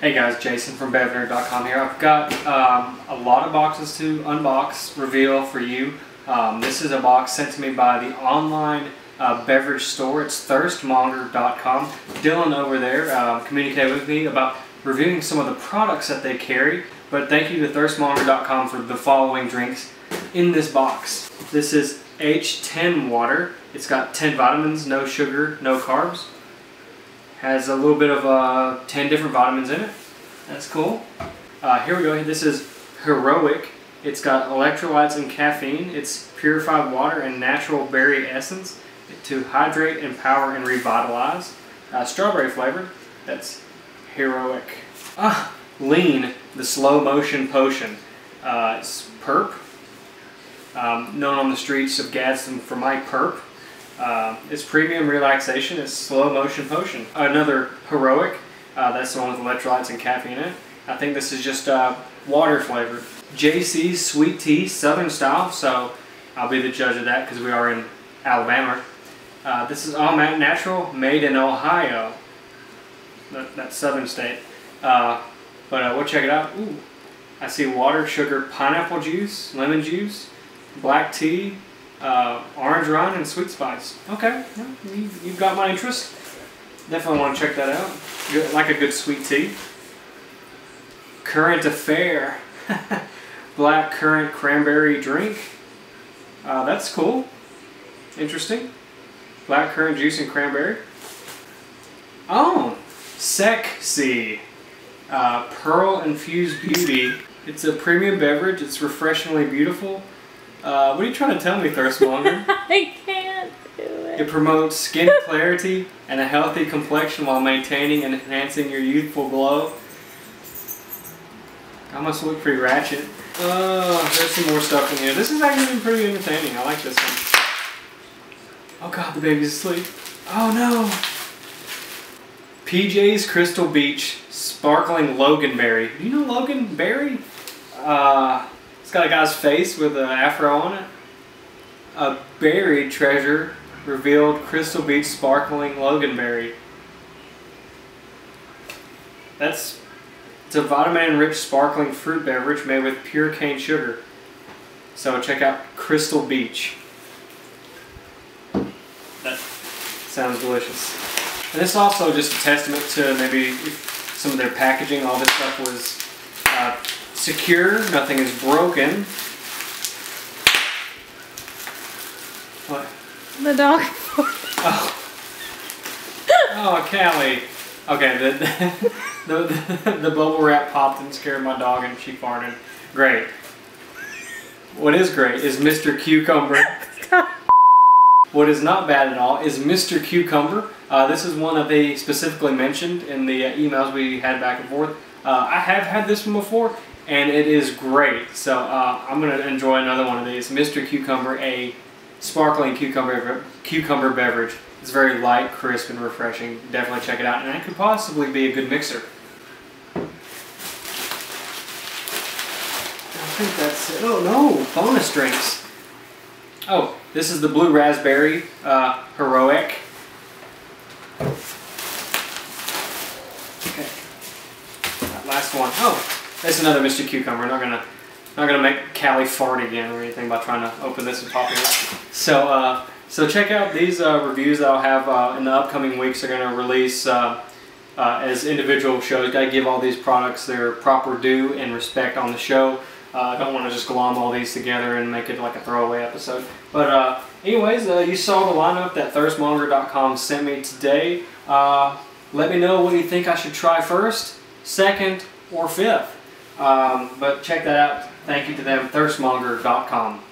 Hey guys, Jason from bevnerd.com here. I've got a lot of boxes to unbox, reveal for you. This is a box sent to me by the online beverage store. It's thirstmonger.com. Dylan over there communicated with me about reviewing some of the products that they carry, but thank you to thirstmonger.com for the following drinks in this box. This is H10 water. It's got 10 vitamins, no sugar, no carbs. Has a little bit of 10 different vitamins in it. That's cool. Here we go. This is Heroic. It's got electrolytes and caffeine. It's purified water and natural berry essence to hydrate, empower, and revitalize. Strawberry flavor. That's Heroic. Lean, the slow motion potion. It's perp. Known on the streets of Gadsden for my perp. It's premium relaxation, it's slow motion potion. Another Heroic, that's the one with electrolytes and caffeine in it. I think this is just water flavored. JC's sweet tea, southern style, so I'll be the judge of that because we are in Alabama. This is all natural, made in Ohio. That southern state. But we'll check it out. Ooh, I see water, sugar, pineapple juice, lemon juice, black tea, orange rind and sweet spice. Okay, you've got my interest. Definitely want to check that out. Good, like a good sweet tea. Current affair. Black currant cranberry drink. That's cool. Interesting. Black currant juice and cranberry. Oh, sexy. Pearl infused beauty. It's a premium beverage. It's refreshingly beautiful. What are you trying to tell me, Thirstmonger? I can't do it. It promotes skin clarity and a healthy complexion while maintaining and enhancing your youthful glow. I must look pretty ratchet. There's some more stuff in here. This is actually pretty entertaining. I like this one. Oh god, the baby's asleep. Oh no! PJ's Crystal Beach Sparkling Loganberry. Do you know Loganberry? It's got a guy's face with an afro on it. A buried treasure revealed. Crystal Beach Sparkling Loganberry. It's a vitamin-rich sparkling fruit beverage made with pure cane sugar. So check out Crystal Beach. That sounds delicious. And it's also just a testament to maybe some of their packaging. All this stuff was secure, nothing is broken. What? The dog. Oh, Callie. Okay, the bubble wrap popped and scared my dog and she farted. Great. What is great is Mr. Cucumber. Stop. What is not bad at all is Mr. Cucumber. This is one that they specifically mentioned in the emails we had back and forth. I have had this one before, and it is great. So I'm going to enjoy another one of these. Mr. Cucumber, a sparkling cucumber beverage. It's very light, crisp, and refreshing. Definitely check it out, and that could possibly be a good mixer. I think that's it. Oh no, bonus drinks. Oh, this is the blue raspberry Heroic. Okay. Last one. Oh, that's another Mr. Cucumber. Not gonna make Callie fart again or anything by trying to open this and pop it up. So, so check out these reviews that I'll have in the upcoming weeks. They're gonna release as individual shows. Gotta give all these products their proper due and respect on the show. I don't want to just glom all these together and make it like a throwaway episode. But anyways, you saw the lineup that thirstmonger.com sent me today. Let me know what you think I should try first, second, or fifth. But check that out. Thank you to them, thirstmonger.com.